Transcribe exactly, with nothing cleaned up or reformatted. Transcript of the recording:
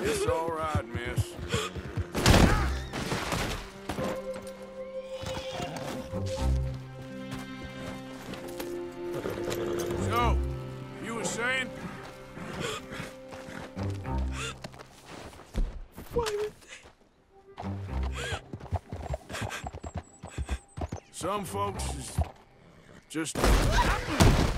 It's all right, miss. So, you were saying? Why would they? Some folks is just...